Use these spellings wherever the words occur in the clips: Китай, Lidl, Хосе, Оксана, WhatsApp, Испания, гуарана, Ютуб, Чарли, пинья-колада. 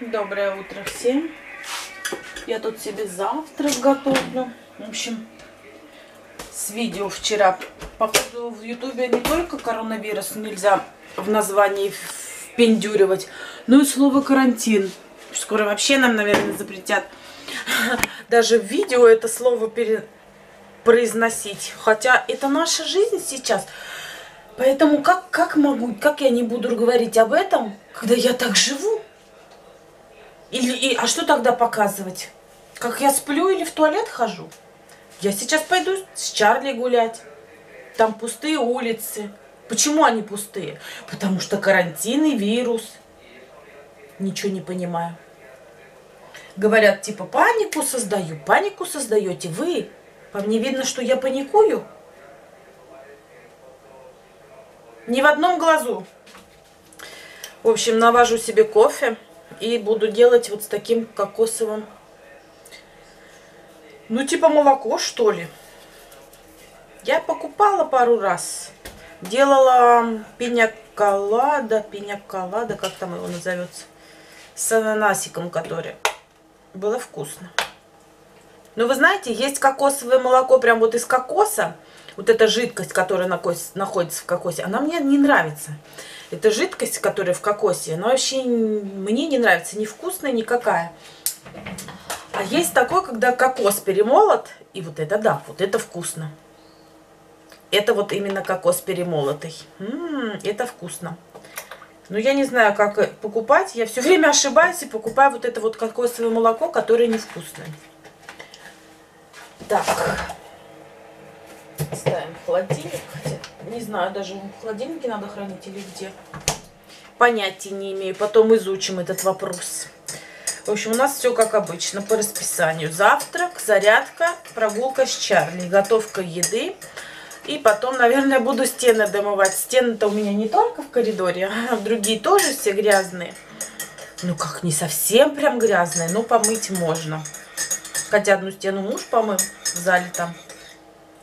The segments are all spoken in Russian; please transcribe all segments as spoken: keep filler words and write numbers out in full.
Доброе утро всем. Я тут себе завтрак готовлю. В общем, с видео вчера, походу, в ютубе не только коронавирус нельзя в названии впендюривать, но и слово карантин. Скоро вообще нам, наверное, запретят даже в видео это слово пере... произносить. Хотя это наша жизнь сейчас. Поэтому как, как могу, как я не буду говорить об этом, когда я так живу? Или, и, а что тогда показывать? Как я сплю или в туалет хожу? Я сейчас пойду с Чарли гулять. Там пустые улицы. Почему они пустые? Потому что карантин и вирус. Ничего не понимаю. Говорят, типа, панику создаю. Панику создаете вы. По мне видно, что я паникую. Ни в одном глазу. В общем, навожу себе кофе. И буду делать вот с таким кокосовым, ну, типа молоко, что ли. Я покупала пару раз. Делала пинья-колада, пинья-колада, как там его назовется, с ананасиком, который. Было вкусно. Но вы знаете, есть кокосовое молоко прям вот из кокоса. Вот эта жидкость, которая находится в кокосе, она мне не нравится. Эта жидкость, которая в кокосе, она вообще мне не нравится. Ни вкусная, никакая. А есть такое, когда кокос перемолот. И вот это да, вот это вкусно. Это вот именно кокос перемолотый. М-м, это вкусно. Но я не знаю, как покупать. Я все время ошибаюсь и покупаю вот это вот кокосовое молоко, которое невкусное. Так. Ставим в холодильник. Не знаю, даже в холодильнике надо хранить или где. Понятия не имею. Потом изучим этот вопрос. В общем, у нас все как обычно по расписанию. Завтрак, зарядка, прогулка с Чарли, готовка еды. И потом, наверное, буду стены домывать. Стены-то у меня не только в коридоре, а другие тоже все грязные. Ну как, не совсем прям грязные, но помыть можно. Хотя одну стену муж помыл в зале там.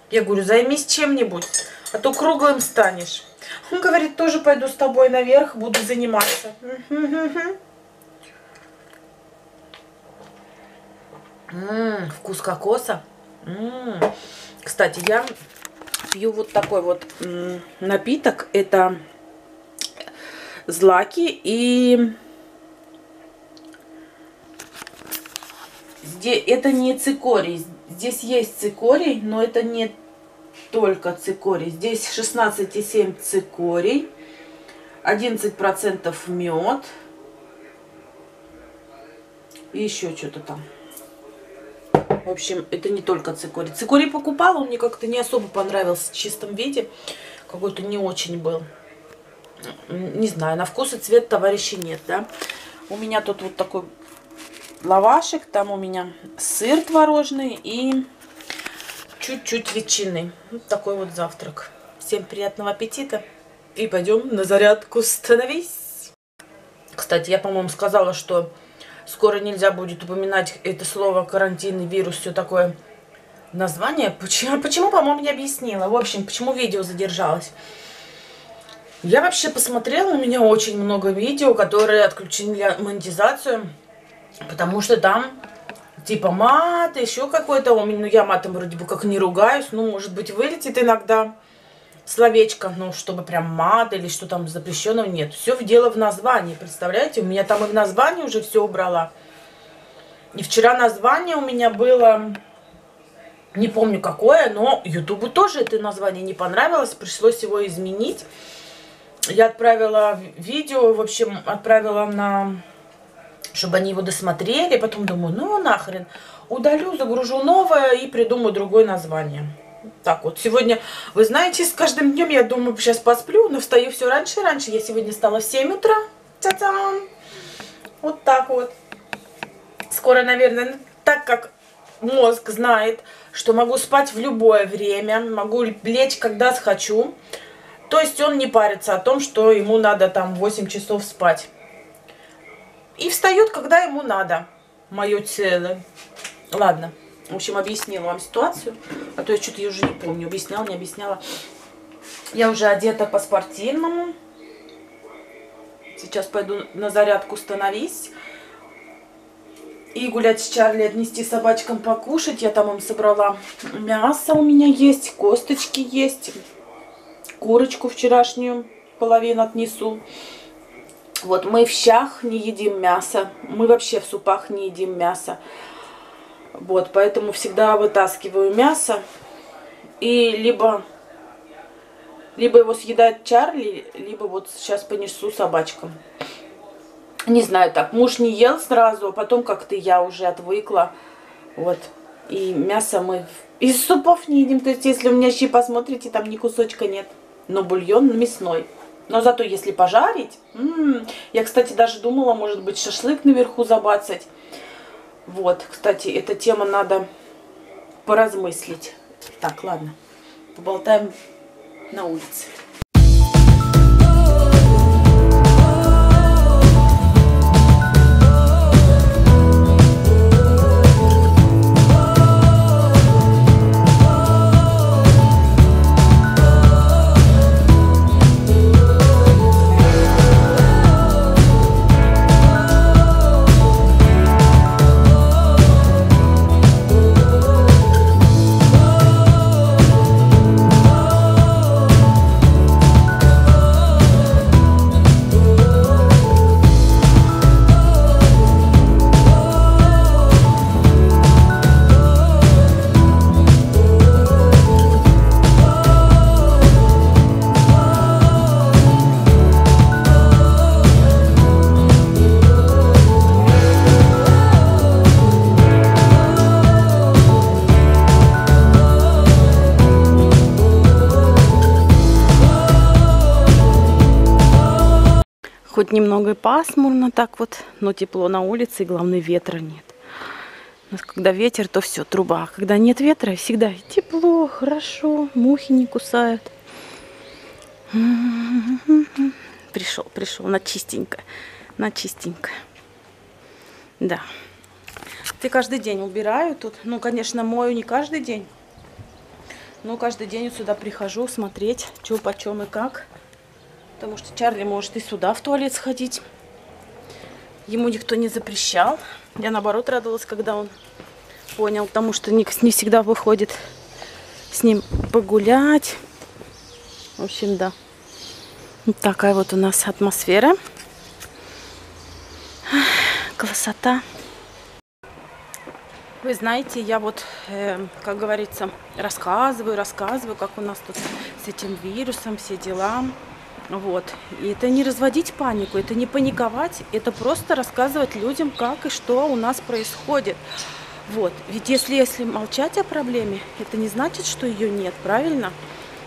Я говорю, займись чем-нибудь, а то круглым станешь. Он говорит, тоже пойду с тобой наверх, буду заниматься. М-м, вкус кокоса. М-м. Кстати, я пью вот такой вот м-м, напиток. Это злаки и... Здесь, это не цикорий. Здесь есть цикорий, но это не только цикорий. Здесь шестнадцать и семь цикорий, одиннадцать процентов мед и еще что-то там. В общем, это не только цикорий. Цикорий покупала, он мне как-то не особо понравился в чистом виде. Какой-то не очень был. Не знаю, на вкус и цвет товарищей нет, да? У меня тут вот такой... лавашек, там у меня сыр творожный и чуть-чуть ветчины. Вот такой вот завтрак. Всем приятного аппетита и пойдем на зарядку. Становись! Кстати, я, по-моему, сказала, что скоро нельзя будет упоминать это слово карантин и вирус, все такое название. Почему, почему по-моему, не объяснила. В общем, почему видео задержалось. Я вообще посмотрела, у меня очень много видео, которые отключили монетизацию. Потому что там, типа, мат, еще какой-то. Ну, я матом вроде бы как не ругаюсь. Ну, может быть, вылетит иногда словечко. Ну, чтобы прям мат или что там запрещенного нет. Все дело в названии, представляете? У меня там и в названии уже все убрала. И вчера название у меня было, не помню какое, но Ютубу тоже это название не понравилось. Пришлось его изменить. Я отправила видео, в общем, отправила на... чтобы они его досмотрели, потом думаю, ну нахрен, удалю, загружу новое и придумаю другое название. Так вот, сегодня, вы знаете, с каждым днем я думаю, сейчас посплю, но встаю все раньше и раньше. Я сегодня встала в семь утра, та-дам! Вот так вот. Скоро, наверное, так как мозг знает, что могу спать в любое время, могу лечь, когда захочу, то есть он не парится о том, что ему надо там восемь часов спать. И встает, когда ему надо. Мое целое. Ладно. В общем, объяснила вам ситуацию. А то я что-то уже не помню. Объясняла, не объясняла. Я уже одета по-спортивному. Сейчас пойду на зарядку становись. и гулять с Чарли, отнести собачкам покушать. Я там им собрала мясо, у меня есть, косточки есть, курочку вчерашнюю половину отнесу. Вот мы в щах не едим мясо, мы вообще в супах не едим мясо. Вот, поэтому всегда вытаскиваю мясо и либо, либо его съедает Чарли, либо вот сейчас понесу собачкам. Не знаю, так, муж не ел сразу, а потом как-то я уже отвыкла. Вот, и мясо мы из супов не едим. То есть, если у меня щи, посмотрите, там ни кусочка нет. Но бульон мясной. Но зато, если пожарить... М-м, я, кстати, даже думала, может быть, шашлык наверху забацать. Вот, кстати, эта тема, надо поразмыслить. Так, ладно, поболтаем на улице. Хоть немного и пасмурно так вот, но тепло на улице, и главное, ветра нет. Но когда ветер, то все, труба. А когда нет ветра, всегда тепло, хорошо, мухи не кусают. Пришел, пришел, на чистенько, на чистенько. Да. Ты каждый день убираю тут. Ну, конечно, мою не каждый день. Но каждый день сюда прихожу смотреть, что почем и как. Потому что Чарли может и сюда в туалет сходить. Ему никто не запрещал. Я, наоборот, радовалась, когда он понял. Потому что не, не всегда выходит с ним погулять. В общем, да. Вот такая вот у нас атмосфера. Красота. Вы знаете, я вот, э, как говорится, рассказываю, рассказываю, как у нас тут с этим вирусом, все дела. Вот. И это не разводить панику, это не паниковать, это просто рассказывать людям, как и что у нас происходит. Вот. Ведь если, если молчать о проблеме, это не значит, что ее нет, правильно?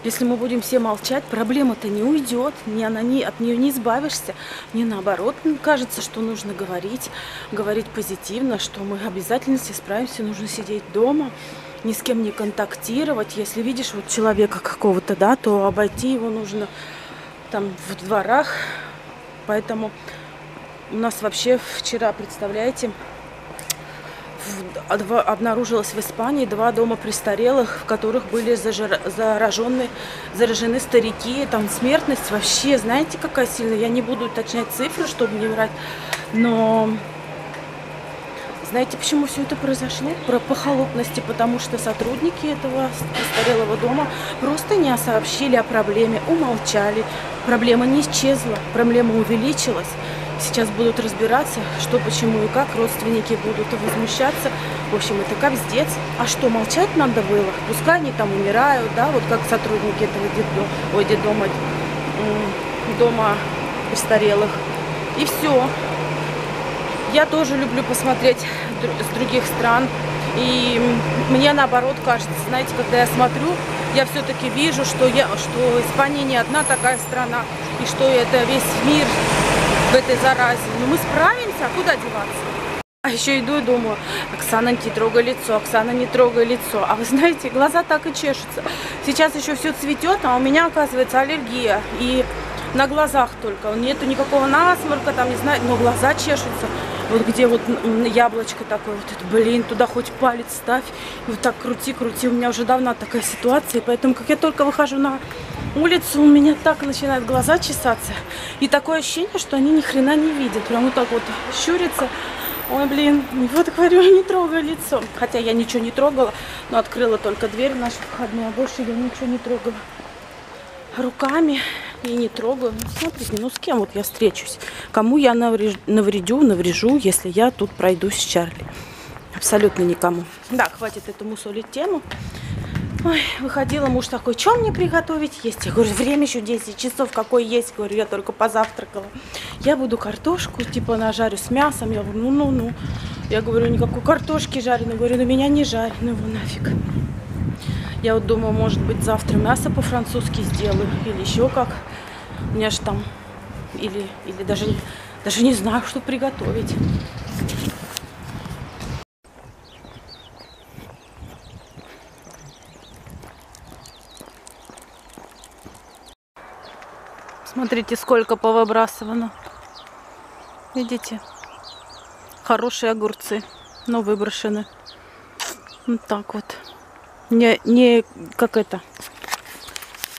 Если мы будем все молчать, проблема-то не уйдет, не, она не, от нее не избавишься. Мне наоборот кажется, что нужно говорить, говорить позитивно, что мы обязательно все справимся, нужно сидеть дома, ни с кем не контактировать. Если видишь вот человека какого-то, да, то обойти его нужно... там в дворах. Поэтому у нас вообще вчера, представляете, в, обнаружилось в Испании два дома престарелых, в которых были зажар, заражены, заражены старики. Там смертность вообще, знаете, какая сильная. Я не буду уточнять цифры, чтобы не врать. Но знаете, почему все это произошло? Про похолопности, потому что сотрудники этого престарелого дома просто не сообщили о проблеме, умолчали. Проблема не исчезла, проблема увеличилась. Сейчас будут разбираться, что, почему и как. Родственники будут возмущаться. В общем, это капздец. А что, молчать надо было? Пускай они там умирают, да, вот как сотрудники этого детдома, ой, детдома, дома престарелых. И все. Я тоже люблю посмотреть с других стран. И мне наоборот кажется, знаете, когда я смотрю, я все-таки вижу, что, я, что Испания не одна такая страна. И что это весь мир в этой заразе. Но мы справимся, а куда деваться? А еще иду и думаю, Оксана, не трогай лицо, Оксана, не трогай лицо. А вы знаете, глаза так и чешутся. Сейчас еще все цветет, а у меня, оказывается, аллергия. И на глазах только. Нету никакого насморка, там, не знаю, но глаза чешутся. Вот где вот яблочко такое, вот это, блин, туда хоть палец ставь, и вот так крути, крути. У меня уже давно такая ситуация, поэтому, как я только выхожу на улицу, у меня так начинают глаза чесаться. И такое ощущение, что они ни хрена не видят, прям вот так вот щурятся. Ой, блин, вот говорю, не трогаю лицо. Хотя я ничего не трогала, но открыла только дверь в нашу входную, а больше я ничего не трогала. Руками и не трогаю. Ну, смотрите, ну с кем вот я встречусь? Кому я навредю, наврежу, если я тут пройду с Чарли? Абсолютно никому. Да, хватит эту мусолить тему. Ой, выходила, муж такой, что мне приготовить есть? Я говорю, время еще десять часов, какой есть? Говорю, я только позавтракала. Я буду картошку, типа, нажарю с мясом. Я говорю, ну-ну-ну. Я говорю, никакой картошки жареной. Говорю, ну меня не жарь, ну его нафиг. Я вот думаю, может быть, завтра мясо по-французски сделаю. Или еще как. У меня же там... Или, или даже, даже не знаю, что приготовить. Смотрите, сколько повыбрасывано. Видите? Хорошие огурцы, но выброшены. Вот так вот. Не, не, как это,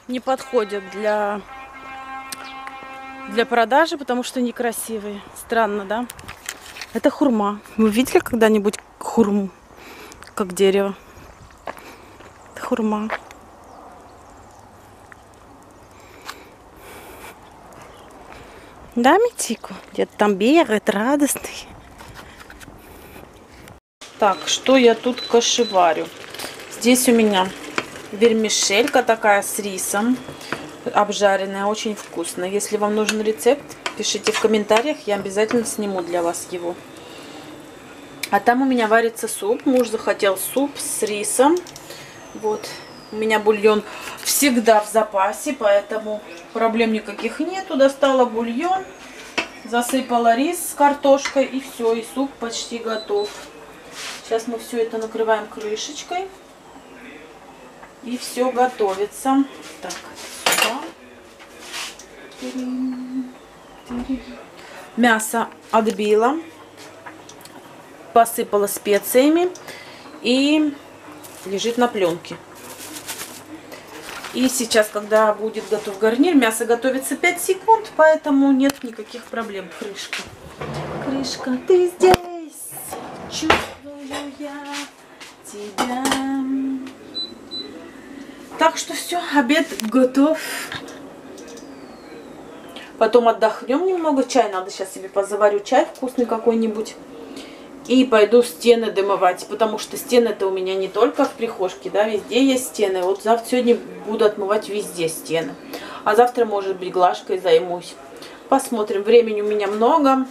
не подходят для, для продажи, потому что некрасивые. Странно, да? Это хурма. Вы видели когда-нибудь хурму? Как дерево. Это хурма. Да, Митику? Где-то там бегает, радостный. Так, что я тут кашеварю? Здесь у меня вермишелька такая с рисом, обжаренная, очень вкусно. Если вам нужен рецепт, пишите в комментариях, я обязательно сниму для вас его. А там у меня варится суп, муж захотел суп с рисом. Вот. У меня бульон всегда в запасе, поэтому проблем никаких нету. Достала бульон, засыпала рис с картошкой и все, и суп почти готов. Сейчас мы все это накрываем крышечкой и все готовится. Так, сюда. Мясо отбила, посыпала специями и лежит на пленке. И сейчас, когда будет готов гарнир, мясо готовится пять секунд, поэтому нет никаких проблем. Крышка. Крышка, ты здесь. Чувствую я тебя. Так что все, обед готов. Потом отдохнем немного. Чай надо сейчас себе позаварю. Чай вкусный какой-нибудь. И пойду стены дымовать, потому что стены-то у меня не только в прихожке, да, везде есть стены. Вот завтра, сегодня буду отмывать везде стены. А завтра, может быть, глажкой займусь. Посмотрим, времени у меня много.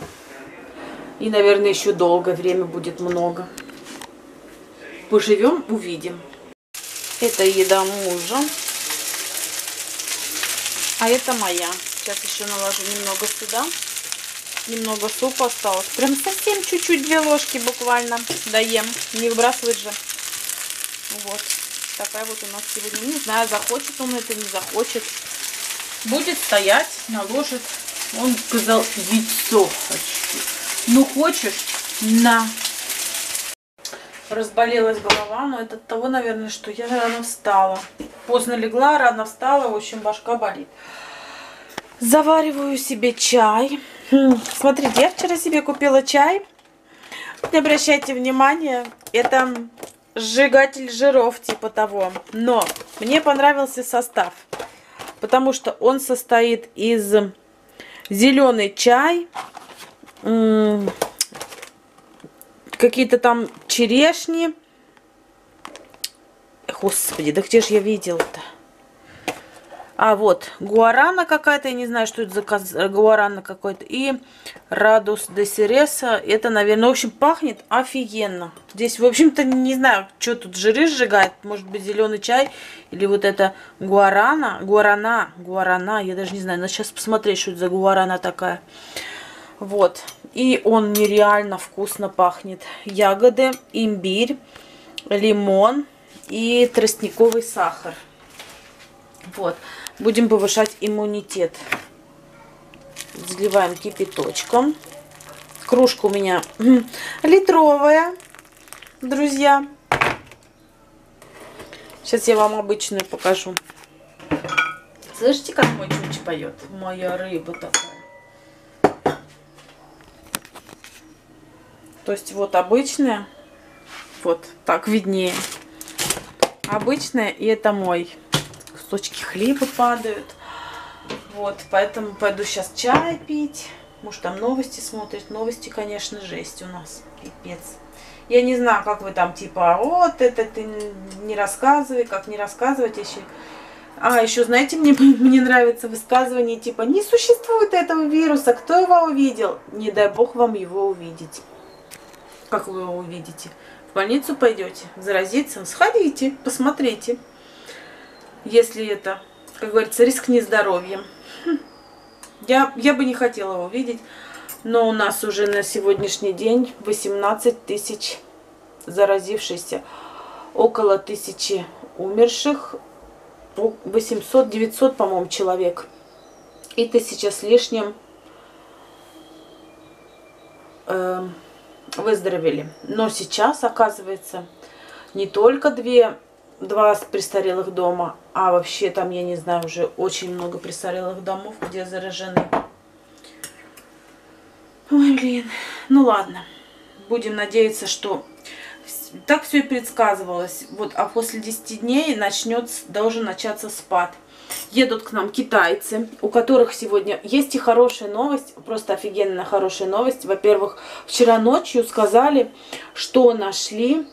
И, наверное, еще долго время будет много. Поживем, увидим. Это еда мужа. А это моя. Сейчас еще наложу немного сюда. Немного супа осталось. Прям совсем чуть-чуть, две ложки буквально доем. Не выбрасывать же. Вот. Такая вот у нас сегодня. Не знаю, захочет он это, не захочет. Будет стоять, наложит. Он сказал, яйцо хочу. Ну хочешь? На. Разболелась голова, но это от того, наверное, что я рано встала. Поздно легла, рано встала, в общем, башка болит. Завариваю себе чай. Смотрите, я вчера себе купила чай. Не обращайте внимания, это сжигатель жиров типа того. Но мне понравился состав, потому что он состоит из зеленый чай, какие-то там черешни. Господи, да где же я видела-то? А вот, гуарана какая-то, я не знаю, что это за гуарана какой-то. И радус де Сереса, это, наверное, в общем, пахнет офигенно. Здесь, в общем-то, не знаю, что тут жиры сжигает. Может быть, зеленый чай или вот это гуарана. Гуарана, гуарана, я даже не знаю. Надо сейчас посмотреть, что это за гуарана такая. Вот, и он нереально вкусно пахнет. Ягоды, имбирь, лимон и тростниковый сахар. Вот. Будем повышать иммунитет. Заливаем кипяточком. Кружка у меня литровая, друзья. Сейчас я вам обычную покажу. Слышите, как мой чуч поет? Моя рыба такая. То есть вот обычная, вот так виднее. Обычная, и это мой. Кусочки хлеба падают. Вот, поэтому пойду сейчас чай пить. Может, там новости смотрит. Новости, конечно, жесть у нас. Пипец. Я не знаю, как вы там, типа, вот это ты не рассказывай, как не рассказывать еще. А, еще, знаете, мне, мне нравится высказывание, типа, не существует этого вируса, кто его увидел? Не дай бог вам его увидеть. Как вы его увидите? В больницу пойдете, заразиться, сходите, посмотрите. Если это, как говорится, рискни здоровьем. Я, я бы не хотела его видеть, но у нас уже на сегодняшний день восемнадцать тысяч заразившихся, около тысячи умерших, восемьсот-девятьсот, по-моему, человек. И тысяча с лишним э, выздоровели. Но сейчас, оказывается, не только две, два престарелых дома, а вообще там, я не знаю, уже очень много престарелых домов, где заражены. Ой, блин. Ну ладно. Будем надеяться, что... Так все и предсказывалось. Вот, а после десяти дней начнется, должен начаться спад. Едут к нам китайцы, у которых сегодня есть и хорошая новость, просто офигенно хорошая новость. Во-первых, вчера ночью сказали, что нашли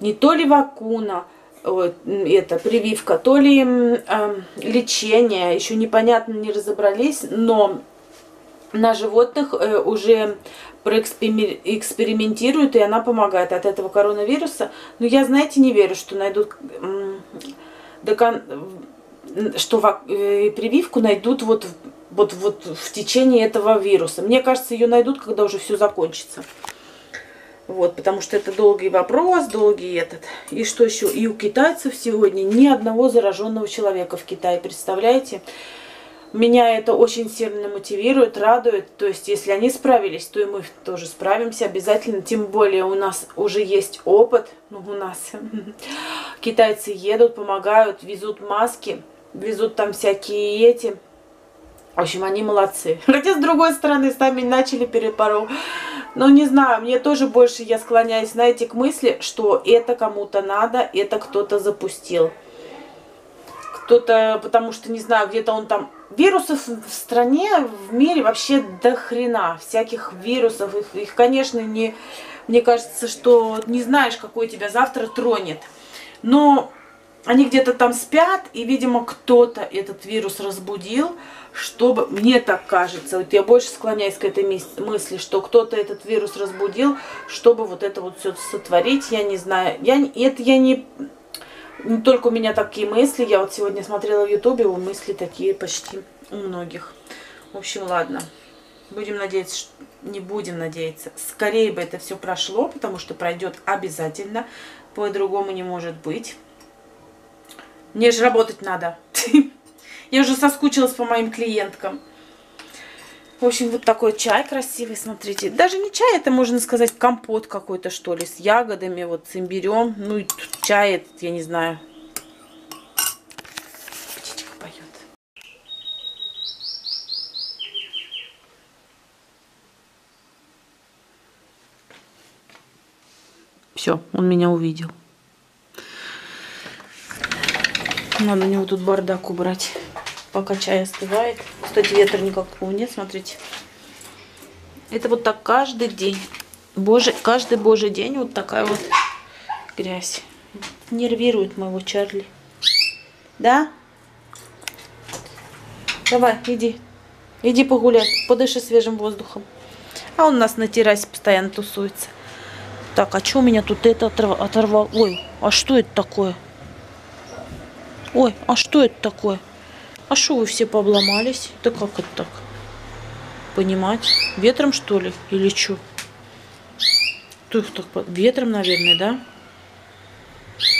не то ли вакуна, это прививка, то ли э, лечение, еще непонятно, не разобрались, но на животных э, уже проэкспериментируют, и она помогает от этого коронавируса. Но я, знаете, не верю, что найдут, что прививку найдут вот, вот, вот в течение этого вируса. Мне кажется, ее найдут, когда уже все закончится. Вот, потому что это долгий вопрос, долгий этот. И что еще? И у китайцев сегодня ни одного зараженного человека в Китае, представляете? Меня это очень сильно мотивирует, радует. То есть, если они справились, то и мы тоже справимся обязательно. Тем более, у нас уже есть опыт. Ну, у нас китайцы едут, помогают, везут маски, везут там всякие эти. В общем, они молодцы. Хотя, с другой стороны, сами начали перепорол. Но не знаю, мне тоже больше, я склоняюсь, знаете, к мысли, что это кому-то надо, это кто-то запустил. Кто-то, потому что, не знаю, где-то он там... Вирусов в стране, в мире вообще до хрена. Всяких вирусов. Их, их, конечно, не... Мне кажется, что не знаешь, какой тебя завтра тронет. Но они где-то там спят, и, видимо, кто-то этот вирус разбудил, чтобы... Мне так кажется. Вот я больше склоняюсь к этой мысли, что кто-то этот вирус разбудил, чтобы вот это вот все сотворить. Я не знаю. Я, это я не... Не только у меня такие мысли. Я вот сегодня смотрела в Ютубе, у мысли такие почти у многих. В общем, ладно. Будем надеяться, что... не будем надеяться. Скорее бы это все прошло, потому что пройдет обязательно. По-другому не может быть. Мне же работать надо. Я уже соскучилась по моим клиенткам. В общем, вот такой чай красивый, смотрите. Даже не чай, это, можно сказать, компот какой-то, что ли, с ягодами, вот с имбирем. Ну и тут чай этот, я не знаю. Птичка поет. Все, он меня увидел. Надо у него тут бардак убрать. Пока чай остывает. Кстати, ветра никакого нет, смотрите. Это вот так каждый день. Боже, каждый божий день вот такая вот грязь. Нервирует моего Чарли. Да? Давай, иди. Иди погуляй, подыши свежим воздухом. А он у нас на террасе постоянно тусуется. Так, а что у меня тут это оторвало? Ой, а что это такое? Ой, а что это такое? А что вы все пообломались? Да как это так? Понимать? Ветром, что ли? Или что? Ветром, наверное, да?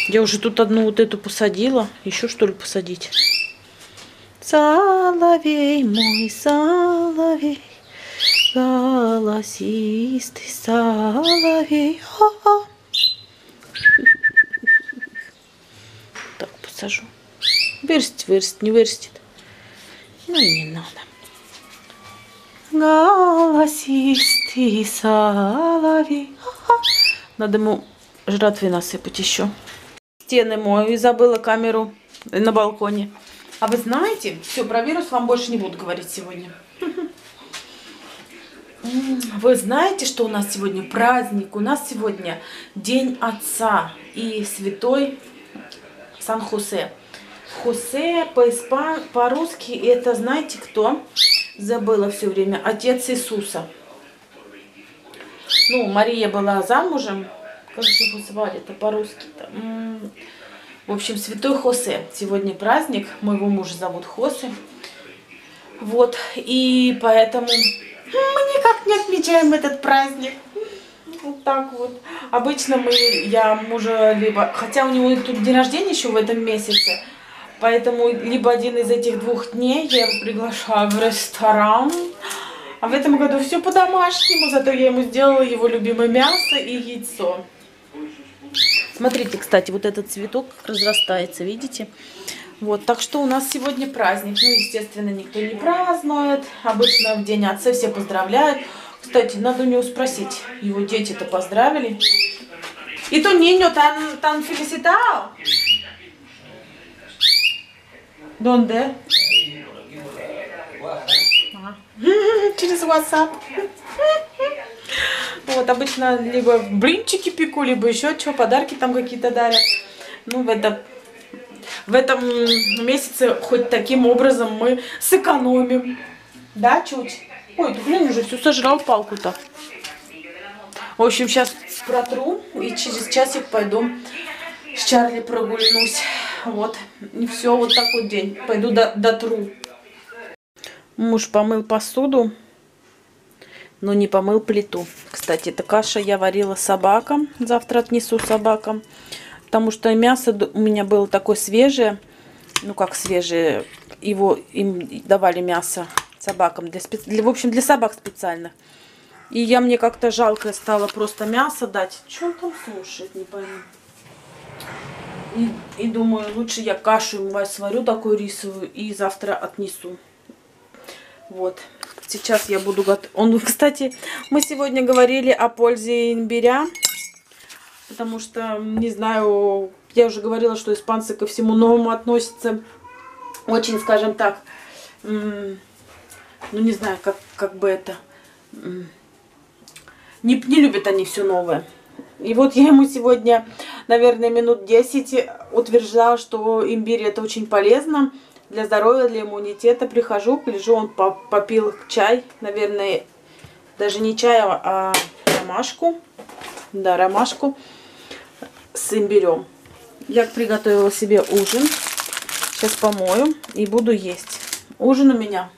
Я уже тут одну вот эту посадила. Еще, что ли, посадить? Соловей мой, соловей, голосистый соловей. Ха-ха. Так, посажу. Вырастет, вырастет, не вырастет. Ну и не надо. Голосистый соловей. Надо ему жратвы насыпать еще. Стены мою и забыла камеру на балконе. А вы знаете, все, про вирус вам больше не буду говорить сегодня. Вы знаете, что у нас сегодня праздник, у нас сегодня День Отца и святой Сан Хосе. Хосе по-русски это, знаете кто? Забыла все время. Отец Иисуса. Ну, Мария была замужем. Как же его звали-то по-русски-то? В общем, святой Хосе. Сегодня праздник. Моего мужа зовут Хосе. Вот. И поэтому мы никак не отмечаем этот праздник. Вот так вот. Обычно мы, я мужа либо... Хотя у него тут день рождения еще в этом месяце. Поэтому либо один из этих двух дней я его приглашаю в ресторан. А в этом году все по-домашнему. Зато я ему сделала его любимое мясо и яйцо. Смотрите, кстати, вот этот цветок разрастается, видите? Вот, так что у нас сегодня праздник. Ну, естественно, никто не празднует. Обычно в День Отца все поздравляют. Кстати, надо у него спросить. Его дети-то поздравили. И то ниньо тан фелиситао. Донде? Через WhatsApp. Вот, обычно либо блинчики пеку, либо еще что, подарки там какие-то дарят. Ну, в, это, в этом месяце хоть таким образом мы сэкономим. Да, чуть? Ой, тут блин уже все сожрал палку-то. В общем, сейчас протру и через часик пойду с Чарли прогульнусь. Вот, и все, вот такой день. Пойду до, дотру. Муж помыл посуду, но не помыл плиту. Кстати, эта каша я варила собакам. Завтра отнесу собакам. Потому что мясо у меня было такое свежее. Ну, как свежее. Его, им давали мясо собакам. Для специ... для, в общем, для собак специальных. И я мне как-то жалко стало просто мясо дать. Что он там слушает, не пойму. И, и думаю, лучше я кашу сварю такую рисовую и завтра отнесу. Вот. Сейчас я буду готовить. Он, кстати, мы сегодня говорили о пользе имбиря. Потому что, не знаю, я уже говорила, что испанцы ко всему новому относятся. Очень, скажем так, ну не знаю, как, как бы это. Не, не любят они все новое. И вот я ему сегодня, наверное, минут десять утверждала, что имбирь это очень полезно для здоровья, для иммунитета. Прихожу, лежу, он попил чай, наверное, даже не чай, а ромашку. Да, ромашку с имбирем. Я приготовила себе ужин. Сейчас помою и буду есть. Ужин у меня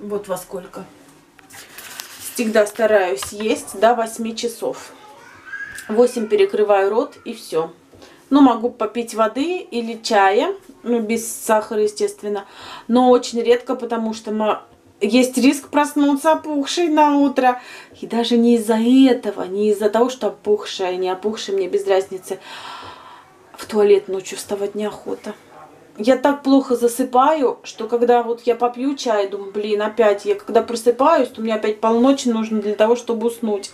вот во сколько. Всегда стараюсь есть до восьми часов. восемь перекрываю рот и все. Ну, могу попить воды или чая, ну, без сахара, естественно. Но очень редко, потому что есть риск проснуться опухшей на утро. И даже не из-за этого, не из-за того, что опухшая, не опухшая, мне без разницы. В туалет ночью вставать неохота. Я так плохо засыпаю, что когда вот я попью чай, думаю, блин, опять. Я когда просыпаюсь, то мне опять полночи нужно для того, чтобы уснуть.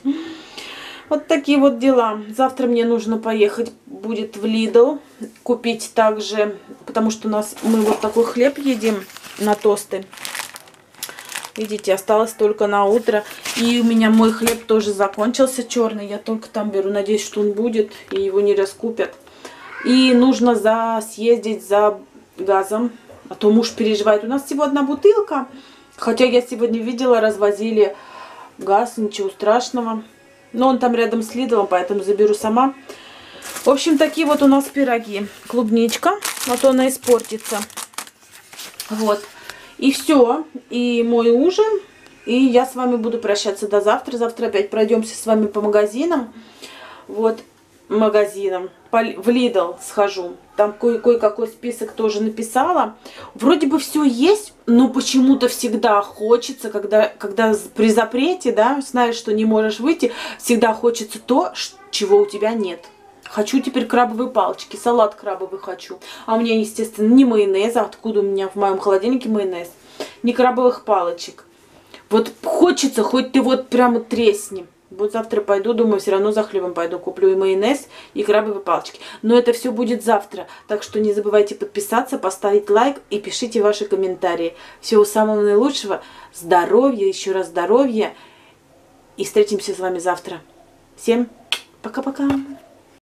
Вот такие вот дела. Завтра мне нужно поехать, будет в Lidl, купить также, потому что у нас мы вот такой хлеб едим на тосты. Видите, осталось только на утро. И у меня мой хлеб тоже закончился черный, я только там беру, надеюсь, что он будет, и его не раскупят. И нужно за, съездить за газом, а то муж переживает. У нас всего одна бутылка, хотя я сегодня видела, развозили газ, ничего страшного. Но он там рядом с Lidl, поэтому заберу сама. В общем, такие вот у нас пироги. Клубничка, а то она испортится. Вот. И все. И мой ужин. И я с вами буду прощаться до завтра. Завтра опять пройдемся с вами по магазинам. Вот. Магазинам. В Lidl схожу. Там кое-какой список тоже написала. Вроде бы все есть, но почему-то всегда хочется, когда, когда при запрете, да, знаешь, что не можешь выйти, всегда хочется то, чего у тебя нет. Хочу теперь крабовые палочки, салат крабовый хочу. А у меня, естественно, не майонез, откуда у меня в моем холодильнике майонез, не крабовых палочек. Вот хочется, хоть ты вот прямо тресни. Вот завтра пойду, думаю, все равно за хлебом пойду. Куплю и майонез, и крабовые палочки. Но это все будет завтра. Так что не забывайте подписаться, поставить лайк и пишите ваши комментарии. Всего самого наилучшего. Здоровья, еще раз здоровья. И встретимся с вами завтра. Всем пока-пока.